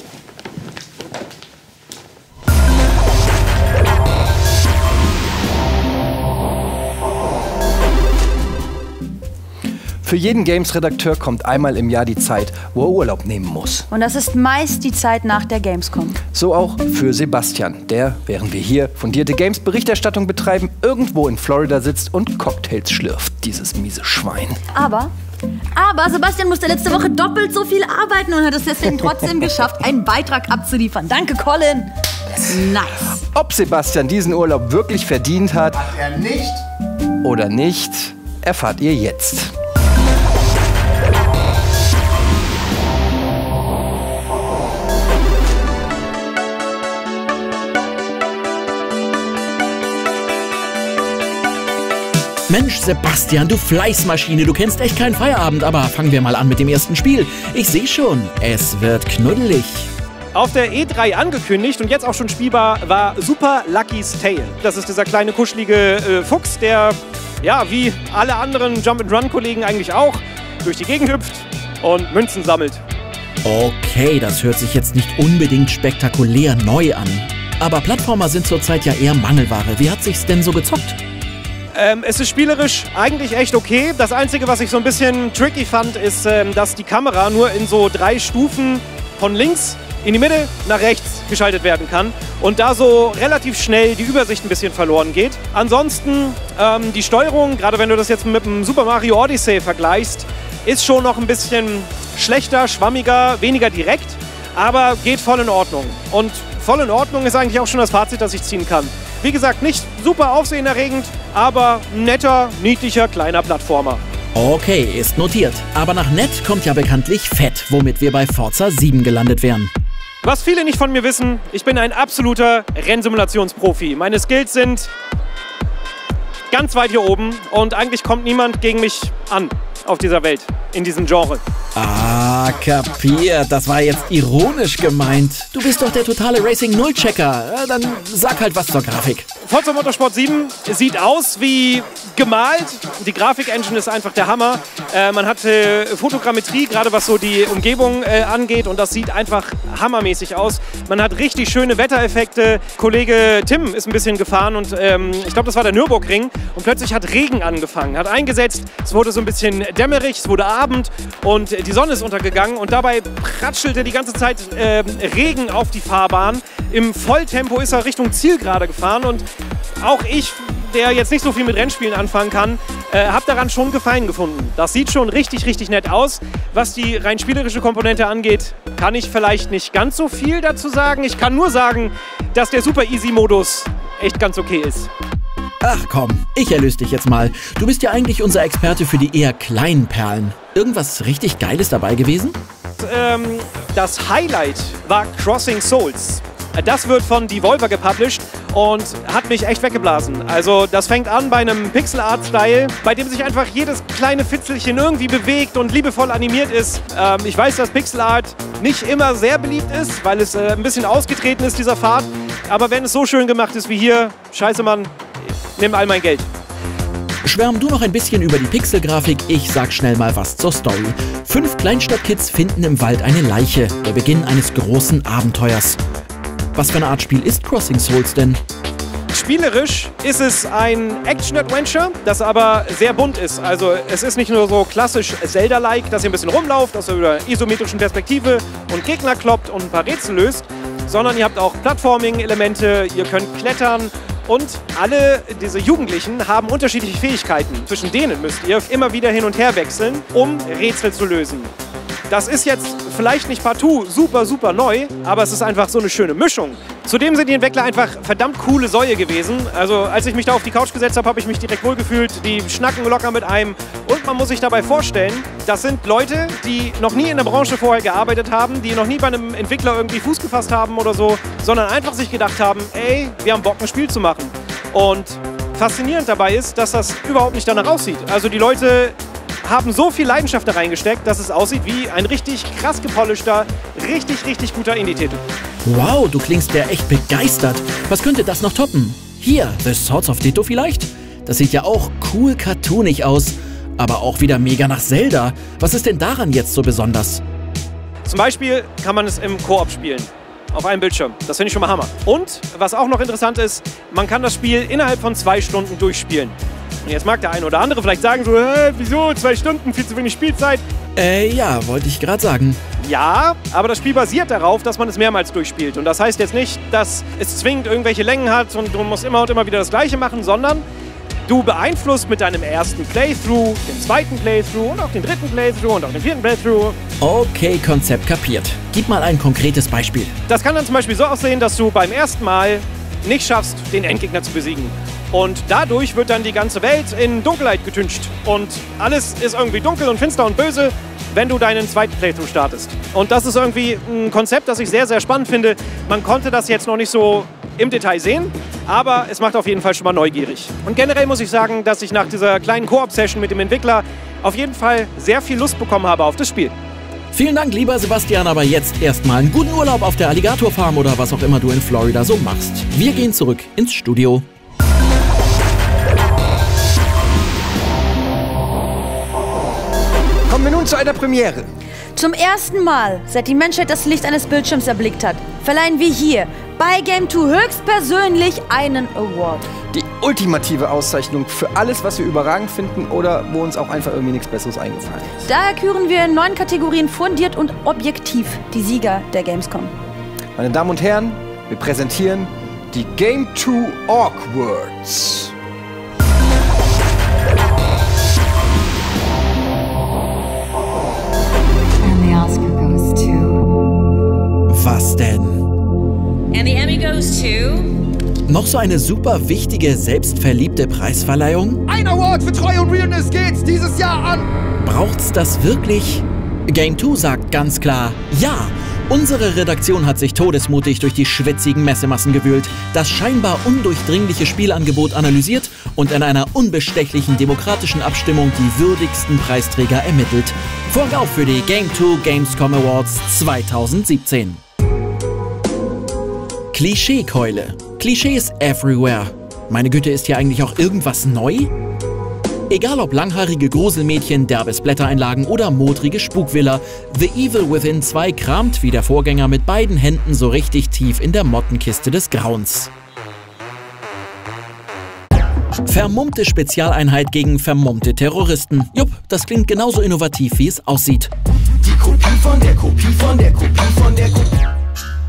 Für jeden Games-Redakteur kommt einmal im Jahr die Zeit, wo er Urlaub nehmen muss. Und das ist meist die Zeit nach der Gamescom. So auch für Sebastian, der, während wir hier fundierte Games-Berichterstattung betreiben, irgendwo in Florida sitzt und Cocktails schlürft, dieses miese Schwein. Aber Sebastian musste letzte Woche doppelt so viel arbeiten und hat es deswegen trotzdem geschafft, einen Beitrag abzuliefern. Danke, Colin. Nice. Ob Sebastian diesen Urlaub wirklich verdient hat, oder nicht, erfahrt ihr jetzt. Mensch, Sebastian, du Fleißmaschine, du kennst echt keinen Feierabend, aber fangen wir mal an mit dem ersten Spiel. Ich sehe schon, es wird knuddelig. auf der E3 angekündigt und jetzt auch schon spielbar war Super Lucky's Tale. Das ist dieser kleine, kuschelige Fuchs, der, ja, wie alle anderen Jump-and-Run-Kollegen eigentlich auch, durch die Gegend hüpft und Münzen sammelt. Okay, das hört sich jetzt nicht unbedingt spektakulär neu an. Aber Plattformer sind zurzeit ja eher Mangelware. Wie hat sich's denn so gezockt? Es ist spielerisch eigentlich echt okay. Das Einzige, was ich so ein bisschen tricky fand, ist, dass die Kamera nur in so 3 Stufen von links in die Mitte nach rechts geschaltet werden kann und da so relativ schnell die Übersicht ein bisschen verloren geht. Ansonsten die Steuerung, gerade wenn du das jetzt mit dem Super Mario Odyssey vergleichst, ist schon noch ein bisschen schlechter, schwammiger, weniger direkt, aber geht voll in Ordnung. Und voll in Ordnung ist eigentlich auch schon das Fazit, das ich ziehen kann. Wie gesagt, nicht super aufsehenerregend, aber netter, niedlicher, kleiner Plattformer. Okay, ist notiert. Aber nach nett kommt ja bekanntlich fett, womit wir bei Forza 7 gelandet wären. Was viele nicht von mir wissen, ich bin ein absoluter Rennsimulationsprofi. Meine Skills sind ganz weit hier oben und eigentlich kommt niemand gegen mich an auf dieser Welt, in diesem Genre. Ah, kapiert. Das war jetzt ironisch gemeint. Du bist doch der totale Racing-Null-Checker. Dann sag halt was zur Grafik. Forza Motorsport 7 sieht aus wie gemalt. Die Grafik-Engine ist einfach der Hammer. Man hat Fotogrammetrie, gerade was so die Umgebung angeht. Und das sieht einfach hammermäßig aus. Man hat richtig schöne Wettereffekte. Kollege Tim ist ein bisschen gefahren und ich glaube, das war der Nürburgring. Und plötzlich hat Regen angefangen, hat eingesetzt. Es wurde so ein bisschen dämmerig, es wurde Abend und die Sonne ist untergegangen und dabei pratschelte die ganze Zeit Regen auf die Fahrbahn. Im Volltempo ist er Richtung Zielgerade gefahren und auch ich, der jetzt nicht so viel mit Rennspielen anfangen kann, habe daran schon Gefallen gefunden. Das sieht schon richtig, richtig nett aus. Was die rein spielerische Komponente angeht, kann ich vielleicht nicht ganz so viel dazu sagen. Ich kann nur sagen, dass der Super-Easy-Modus echt ganz okay ist. Ach komm, ich erlöse dich jetzt mal. Du bist ja eigentlich unser Experte für die eher kleinen Perlen. Irgendwas richtig Geiles dabei gewesen? Das Highlight war Crossing Souls. Das wird von Devolver gepublished und hat mich echt weggeblasen. Also das fängt an bei einem Pixel-Art-Style, bei dem sich einfach jedes kleine Fitzelchen irgendwie bewegt und liebevoll animiert ist. Ich weiß, dass Pixel-Art nicht immer sehr beliebt ist, weil es ein bisschen ausgetreten ist, dieser Pfad. Aber wenn es so schön gemacht ist wie hier, scheiße Mann, nimm all mein Geld. Schwärm du noch ein bisschen über die Pixelgrafik, ich sag schnell mal was zur Story. 5 Kleinstadtkids finden im Wald eine Leiche, der Beginn eines großen Abenteuers. Was für eine Art Spiel ist Crossing Souls denn? Spielerisch ist es ein Action-Adventure, das aber sehr bunt ist. Also es ist nicht nur so klassisch Zelda-like, dass ihr ein bisschen rumlauft, aus einer isometrischen Perspektive und Gegner kloppt und ein paar Rätsel löst, sondern ihr habt auch Platforming-Elemente, ihr könnt klettern. Und alle diese Jugendlichen haben unterschiedliche Fähigkeiten. Zwischen denen müsst ihr immer wieder hin und her wechseln, um Rätsel zu lösen. Das ist jetzt vielleicht nicht partout super, super neu, aber es ist einfach so eine schöne Mischung. Zudem sind die Entwickler einfach verdammt coole Säue gewesen. Also als ich mich da auf die Couch gesetzt habe, habe ich mich direkt wohlgefühlt. Die schnacken locker mit einem und man muss sich dabei vorstellen, das sind Leute, die noch nie in der Branche vorher gearbeitet haben, die noch nie bei einem Entwickler irgendwie Fuß gefasst haben oder so, sondern einfach sich gedacht haben, ey, wir haben Bock, ein Spiel zu machen. Und faszinierend dabei ist, dass das überhaupt nicht danach aussieht. Also die Leute haben so viel Leidenschaft da reingesteckt, dass es aussieht wie ein richtig krass gepolischter, richtig, richtig guter Indie-Titel. Wow, du klingst ja echt begeistert. Was könnte das noch toppen? Hier, The Swords of Ditto vielleicht? Das sieht ja auch cool cartoonig aus, aber auch wieder mega nach Zelda. Was ist denn daran jetzt so besonders? Zum Beispiel kann man es im Koop spielen. Auf einem Bildschirm. Das finde ich schon mal Hammer. Und, was auch noch interessant ist, man kann das Spiel innerhalb von 2 Stunden durchspielen. Und jetzt mag der eine oder andere vielleicht sagen so, wieso, 2 Stunden, viel zu wenig Spielzeit. Ja, wollte ich gerade sagen. Ja, aber das Spiel basiert darauf, dass man es mehrmals durchspielt. Und das heißt jetzt nicht, dass es zwingend irgendwelche Längen hat und du musst immer und immer wieder das Gleiche machen, sondern du beeinflusst mit deinem ersten Playthrough, dem zweiten Playthrough und auch den dritten Playthrough und auch den vierten Playthrough. Okay, Konzept kapiert. Gib mal ein konkretes Beispiel. Das kann dann zum Beispiel so aussehen, dass du beim ersten Mal nicht schaffst, den Endgegner zu besiegen. Und dadurch wird dann die ganze Welt in Dunkelheit getüncht. Und alles ist irgendwie dunkel und finster und böse, wenn du deinen zweiten Playthrough startest. Und das ist irgendwie ein Konzept, das ich sehr, sehr spannend finde. Man konnte das jetzt noch nicht so im Detail sehen, aber es macht auf jeden Fall schon mal neugierig. Und generell muss ich sagen, dass ich nach dieser kleinen Koop-Session mit dem Entwickler auf jeden Fall sehr viel Lust bekommen habe auf das Spiel. Vielen Dank, lieber Sebastian, aber jetzt erstmal einen guten Urlaub auf der Alligatorfarm oder was auch immer du in Florida so machst. Wir gehen zurück ins Studio. Kommen wir nun zu einer Premiere. Zum ersten Mal, seit die Menschheit das Licht eines Bildschirms erblickt hat, verleihen wir hier bei Game 2 höchstpersönlich einen Award. Die ultimative Auszeichnung für alles, was wir überragend finden oder wo uns auch einfach irgendwie nichts Besseres eingefallen ist. Daher küren wir in 9 Kategorien fundiert und objektiv die Sieger der Gamescom. Meine Damen und Herren, wir präsentieren die Game 2 Awards. Was denn? And the Emmy goes to... Noch so eine super wichtige, selbstverliebte Preisverleihung? Ein Award für Treu und Realness geht's dieses Jahr an! Braucht's das wirklich? Game 2 sagt ganz klar, ja! Unsere Redaktion hat sich todesmutig durch die schwitzigen Messemassen gewühlt, das scheinbar undurchdringliche Spielangebot analysiert und in einer unbestechlichen demokratischen Abstimmung die würdigsten Preisträger ermittelt. Vorg auf für die Game 2 Gamescom Awards 2017. Klischeekeule. Klischees everywhere. Meine Güte, ist hier eigentlich auch irgendwas neu? Egal ob langhaarige Gruselmädchen, derbes Blättereinlagen oder modrige Spukvilla, The Evil Within 2 kramt wie der Vorgänger mit beiden Händen so richtig tief in der Mottenkiste des Grauens. Vermummte Spezialeinheit gegen vermummte Terroristen. Jupp, das klingt genauso innovativ, wie es aussieht. Die Kopie von der Kopie von der Kopie von der Kopie.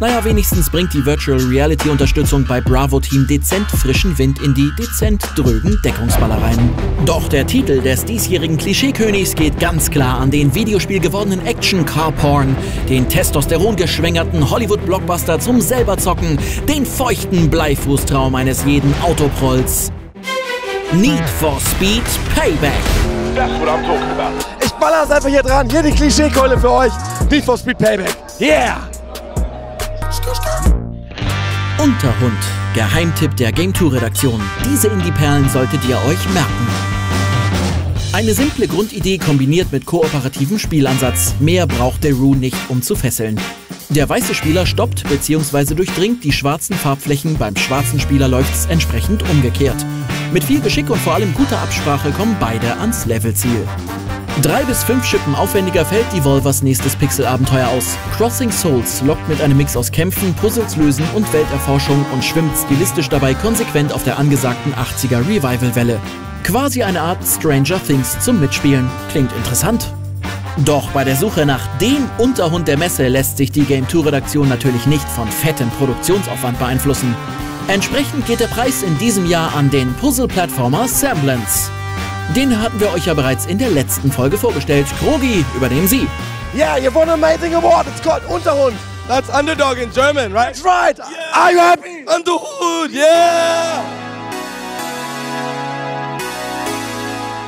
Naja, wenigstens bringt die Virtual Reality Unterstützung bei Bravo Team dezent frischen Wind in die dezent drögen Deckungsballereien. Doch der Titel des diesjährigen Klischeekönigs geht ganz klar an den videospielgewordenen Action-Car-Porn, den testosterongeschwängerten Hollywood-Blockbuster zum Selberzocken, den feuchten Bleifußtraum eines jeden Autoprolls. Need for Speed Payback. Das wurde am Tod gedacht. Ich baller's einfach hier dran, hier die Klischeekeule für euch. Need for Speed Payback. Yeah! Unterhund. Geheimtipp der Game 2 Redaktion. Diese Indie-Perlen solltet ihr euch merken. Eine simple Grundidee kombiniert mit kooperativem Spielansatz. Mehr braucht der Rune nicht, um zu fesseln. Der weiße Spieler stoppt bzw. durchdringt die schwarzen Farbflächen, beim schwarzen Spieler läuft's entsprechend umgekehrt. Mit viel Geschick und vor allem guter Absprache kommen beide ans Levelziel. 3 bis 5 Schippen aufwendiger fällt Devolvers nächstes Pixelabenteuer aus. Crossing Souls lockt mit einem Mix aus Kämpfen, Puzzles lösen und Welterforschung und schwimmt stilistisch dabei konsequent auf der angesagten 80er-Revival-Welle. Quasi eine Art Stranger Things zum Mitspielen. Klingt interessant. Doch bei der Suche nach dem Unterhund der Messe lässt sich die Game 2-Redaktion natürlich nicht von fettem Produktionsaufwand beeinflussen. Entsprechend geht der Preis in diesem Jahr an den Puzzle-Plattformer Semblance. Den hatten wir euch ja bereits in der letzten Folge vorgestellt. Krogi, übernehmen Sie. Yeah, you won an amazing award. It's called Unterhund. That's Underdog in German, right? That's right. Yeah. Are you happy? Unterhund, yeah.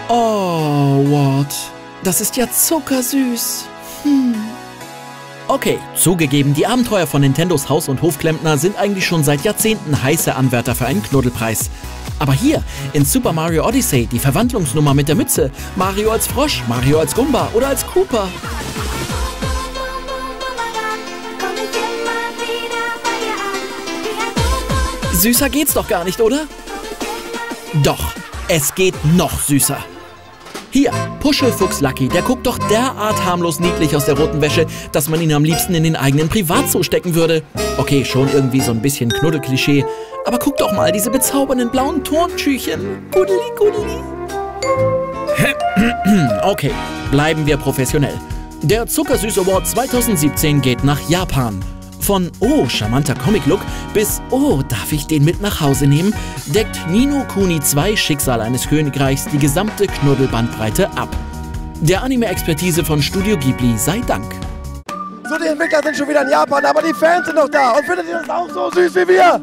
Oh, what? Das ist ja zuckersüß. Okay, zugegeben, die Abenteuer von Nintendos Haus- und Hofklempner sind eigentlich schon seit Jahrzehnten heiße Anwärter für einen Knuddelpreis. Aber hier, in Super Mario Odyssey, die Verwandlungsnummer mit der Mütze, Mario als Frosch, Mario als Goomba oder als Koopa. Süßer geht's doch gar nicht, oder? Doch, es geht noch süßer. Hier, Puschelfuchs Lucky, der guckt doch derart harmlos niedlich aus der roten Wäsche, dass man ihn am liebsten in den eigenen Privatzoo stecken würde. Okay, schon irgendwie so ein bisschen Knuddelklischee, aber guck doch mal diese bezaubernden blauen Turntüchchen. Gudeli, gudeli. Okay, bleiben wir professionell. Der Zuckersüß Award 2017 geht nach Japan. Von oh, charmanter Comic-Look bis oh, darf ich den mit nach Hause nehmen, deckt Nino Kuni 2 Schicksal eines Königreichs die gesamte Knuddelbandbreite ab. Der Anime-Expertise von Studio Ghibli sei Dank. So, die Entwickler sind schon wieder in Japan, aber die Fans sind noch da. Und findet ihr das auch so süß wie wir?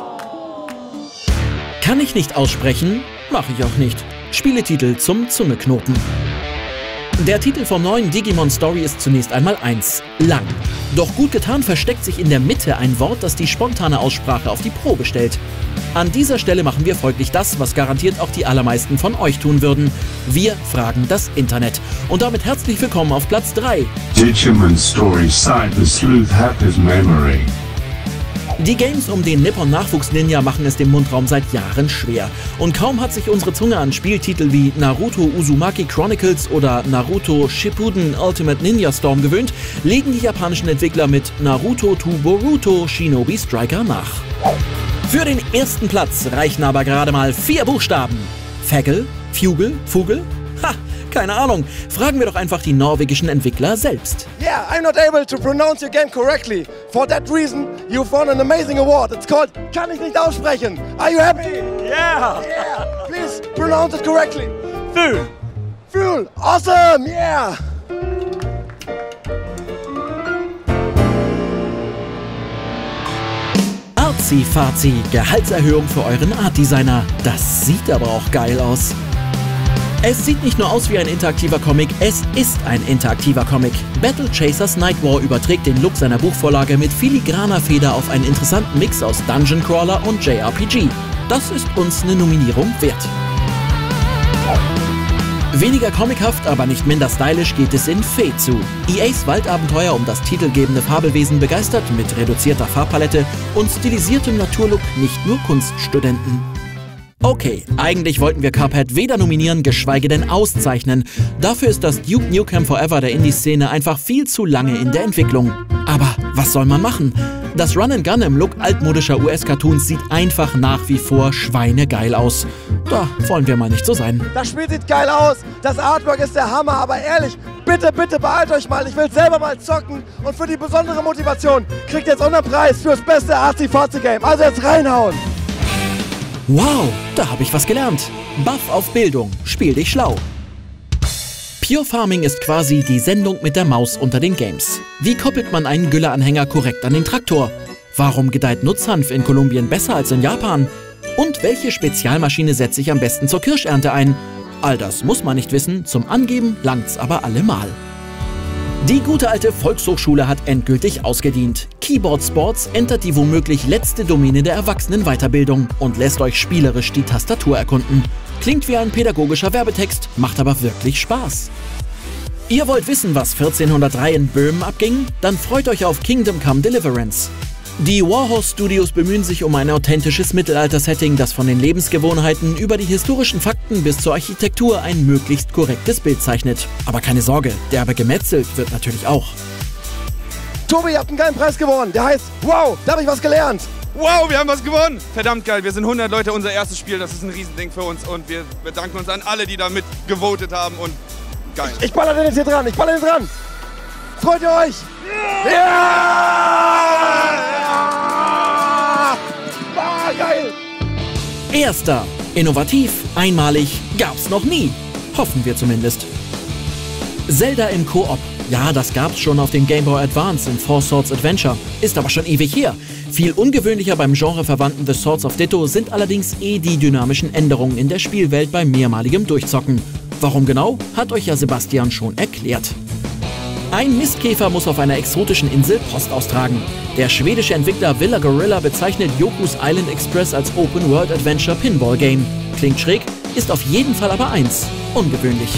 Oh. Kann ich nicht aussprechen? Mache ich auch nicht. Spieletitel zum Zungeknoten. Der Titel vom neuen Digimon Story ist zunächst einmal eins: lang. Doch gut getan versteckt sich in der Mitte ein Wort, das die spontane Aussprache auf die Probe stellt. An dieser Stelle machen wir folglich das, was garantiert auch die allermeisten von euch tun würden. Wir fragen das Internet. Und damit herzlich willkommen auf Platz 3. Digimon Story Cyber Sleuth Hackers Memory. Die Games um den Nippon-Nachwuchs-Ninja machen es dem Mundraum seit Jahren schwer. Und kaum hat sich unsere Zunge an Spieltitel wie Naruto Uzumaki Chronicles oder Naruto Shippuden Ultimate Ninja Storm gewöhnt, legen die japanischen Entwickler mit Naruto to Boruto Shinobi Striker nach. Für den ersten Platz reichen aber gerade mal 4 Buchstaben. Fagel? Fugel? Fugel? Ha! Keine Ahnung. Fragen wir doch einfach die norwegischen Entwickler selbst. Yeah, I'm not able to pronounce your game correctly. For that reason, you've won an amazing award. It's called Kann ich nicht aussprechen. Are you happy? Yeah. Yeah. Please pronounce it correctly. Fuel. Fuel. Awesome. Yeah. Arzi-Fazi. Gehaltserhöhung für euren Art-Designer. Das sieht aber auch geil aus. Es sieht nicht nur aus wie ein interaktiver Comic, es ist ein interaktiver Comic. Battle Chasers Nightwar überträgt den Look seiner Buchvorlage mit filigraner Feder auf einen interessanten Mix aus Dungeon Crawler und JRPG. Das ist uns eine Nominierung wert. Weniger comichaft, aber nicht minder stylisch geht es in Fate zu. EAs Waldabenteuer um das titelgebende Fabelwesen begeistert mit reduzierter Farbpalette und stilisiertem Naturlook nicht nur Kunststudenten. Okay, eigentlich wollten wir Cuphead weder nominieren, geschweige denn auszeichnen. Dafür ist das Duke Nukem Forever der Indie-Szene einfach viel zu lange in der Entwicklung. Aber was soll man machen? Das Run and Gun im Look altmodischer US-Cartoons sieht einfach nach wie vor schweinegeil aus. Da wollen wir mal nicht so sein. Das Spiel sieht geil aus, das Artwork ist der Hammer, aber ehrlich, bitte, bitte beeilt euch mal, ich will selber mal zocken. Und für die besondere Motivation kriegt jetzt unseren Preis fürs beste Arzi-Fazi-Game. Also jetzt reinhauen! Wow, da habe ich was gelernt. Buff auf Bildung, spiel dich schlau. Pure Farming ist quasi die Sendung mit der Maus unter den Games. Wie koppelt man einen Gülleanhänger korrekt an den Traktor? Warum gedeiht Nutzhanf in Kolumbien besser als in Japan? Und welche Spezialmaschine setze ich am besten zur Kirschernte ein? All das muss man nicht wissen, zum Angeben langt's aber allemal. Die gute alte Volkshochschule hat endgültig ausgedient. Keyboard Sports entert die womöglich letzte Domäne der Erwachsenenweiterbildung und lässt euch spielerisch die Tastatur erkunden. Klingt wie ein pädagogischer Werbetext, macht aber wirklich Spaß. Ihr wollt wissen, was 1403 in Böhmen abging? Dann freut euch auf Kingdom Come Deliverance. Die Warhorse Studios bemühen sich um ein authentisches Mittelalter-Setting, das von den Lebensgewohnheiten über die historischen Fakten bis zur Architektur ein möglichst korrektes Bild zeichnet. Aber keine Sorge, derbe gemetzelt wird natürlich auch. Tobi, ihr habt einen geilen Preis gewonnen. Der heißt, wow, da habe ich was gelernt. Wow, wir haben was gewonnen. Verdammt geil, wir sind 100 Leute, unser erstes Spiel, das ist ein Riesending für uns. Und wir bedanken uns an alle, die da mit gewotet haben und geil. Ich baller den jetzt hier dran, ich baller den dran. Freut ihr euch? Ja! Yeah! Erster. Innovativ, einmalig, gab's noch nie. Hoffen wir zumindest. Zelda im Koop. Ja, das gab's schon auf dem Game Boy Advance in Four Swords Adventure. Ist aber schon ewig her. Viel ungewöhnlicher beim genreverwandten The Swords of Ditto sind allerdings die dynamischen Änderungen in der Spielwelt bei mehrmaligem Durchzocken. Warum genau, hat euch ja Sebastian schon erklärt. Ein Mistkäfer muss auf einer exotischen Insel Post austragen. Der schwedische Entwickler Villa Gorilla bezeichnet Yoku's Island Express als Open-World-Adventure-Pinball-Game. Klingt schräg, ist auf jeden Fall aber eins: ungewöhnlich.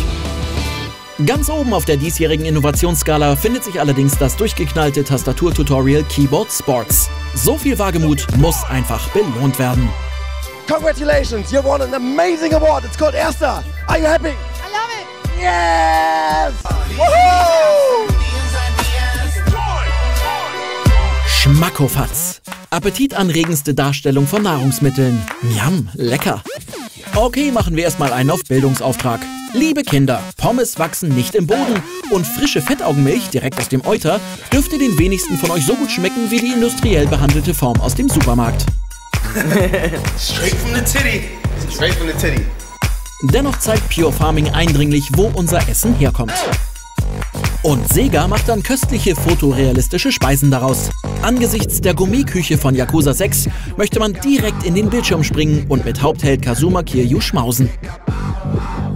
Ganz oben auf der diesjährigen Innovationsskala findet sich allerdings das durchgeknallte Tastatur-Tutorial Keyboard Sports. So viel Wagemut muss einfach belohnt werden. Congratulations, you won an amazing award. It's called Erster. Are you happy? I love it. Yes! Woohoo! Schmackofatz. Appetitanregendste Darstellung von Nahrungsmitteln. Miam, lecker. Okay, machen wir erstmal einen auf Bildungsauftrag. Liebe Kinder, Pommes wachsen nicht im Boden und frische Fettaugenmilch direkt aus dem Euter dürfte den wenigsten von euch so gut schmecken wie die industriell behandelte Form aus dem Supermarkt. Straight from the titty. Straight from the titty. Dennoch zeigt Pure Farming eindringlich, wo unser Essen herkommt. Und Sega macht dann köstliche fotorealistische Speisen daraus. Angesichts der Gourmetküche von Yakuza 6 möchte man direkt in den Bildschirm springen und mit Hauptheld Kazuma Kiryu schmausen.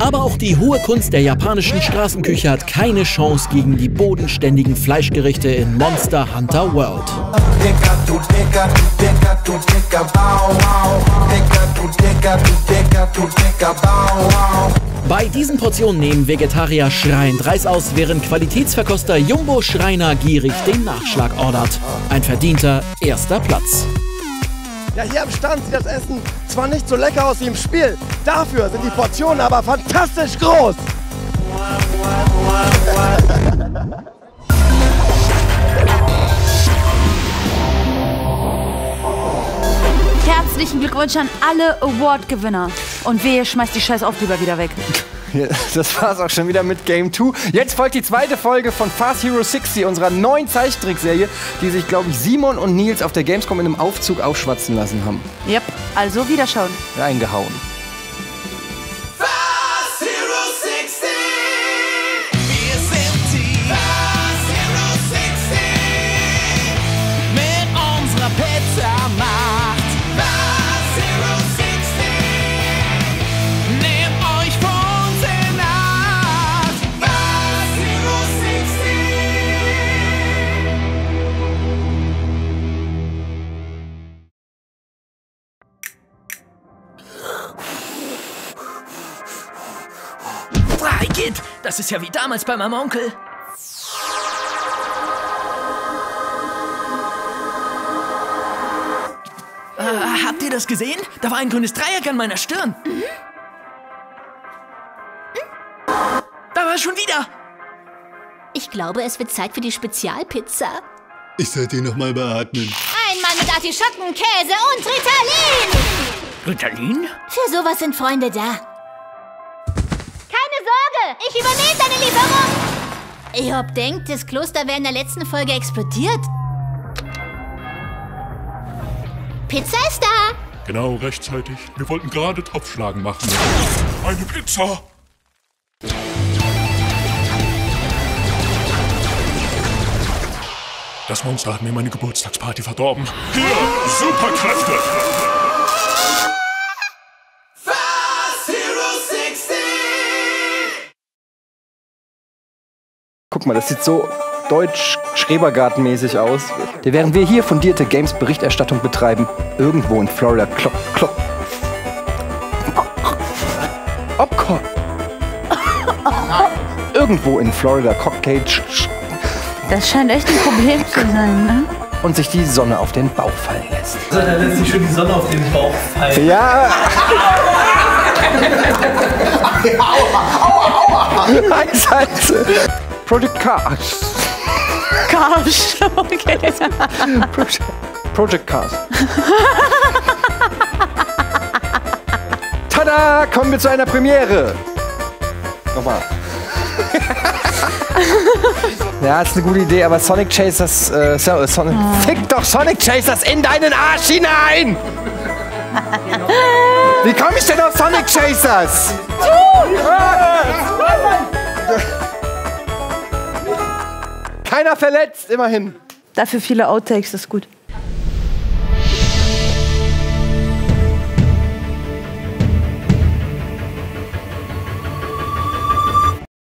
Aber auch die hohe Kunst der japanischen Straßenküche hat keine Chance gegen die bodenständigen Fleischgerichte in Monster Hunter World. Bei diesen Portionen nehmen Vegetarier schreiend Reis aus, während Qualitätsverkoster Jumbo Schreiner gierig den Nachschlag ordert. Ein verdienter erster Platz. Ja, hier am Stand sieht das Essen zwar nicht so lecker aus wie im Spiel, dafür sind die Portionen aber fantastisch groß. Herzlichen Glückwunsch an alle Award-Gewinner. Und wehe, schmeißt die scheiß Aufkleber wieder weg. Das war's auch schon wieder mit Game 2. Jetzt folgt die zweite Folge von Fast Hero 60, unserer neuen Zeichentrickserie, die sich, glaube ich, Simon und Nils auf der Gamescom in einem Aufzug aufschwatzen lassen haben. Yep, also wiederschauen. Reingehauen. Fast Hero 60! Wir sind die Fast Hero 60! Mit unserer Pizza Macht! Fast Hero 60! Das ist ja wie damals bei meinem Onkel. Habt ihr das gesehen? Da war ein grünes Dreieck an meiner Stirn. Mhm. Da war es schon wieder. Ich glaube, es wird Zeit für die Spezialpizza. Ich sollte noch mal beatmen. Einmal mit Artischocken, Käse und Ritalin. Ritalin? Für sowas sind Freunde da. Ich übernehme deine Lieferung! Ich hab denkt, das Kloster wäre in der letzten Folge explodiert. Pizza ist da! Genau, rechtzeitig. Wir wollten gerade Topfschlagen machen. Eine Pizza! Das Monster hat mir meine Geburtstagsparty verdorben. Hier, Superkräfte! Guck mal, das sieht so deutsch-schrebergartenmäßig aus. Während wir hier fundierte Games-Berichterstattung betreiben, irgendwo in Florida klopp. Opcorn. Irgendwo in Florida Cockcage. Das scheint echt ein Problem zu sein, ne? Und sich die Sonne auf den Bauch fallen lässt. Also, da lässt sich schon die Sonne auf den Bauch fallen. Ja! Aua, aua, aua! Eishalse! Project Cars. Cars, okay. Project Cars. Tada, kommen wir zu einer Premiere. Nochmal. Ja, ist eine gute Idee, aber Sonic Chasers, Fick doch Sonic Chasers in deinen Arsch hinein! Wie komme ich denn auf Sonic Chasers? Keiner verletzt, immerhin. Dafür viele Outtakes, das ist gut.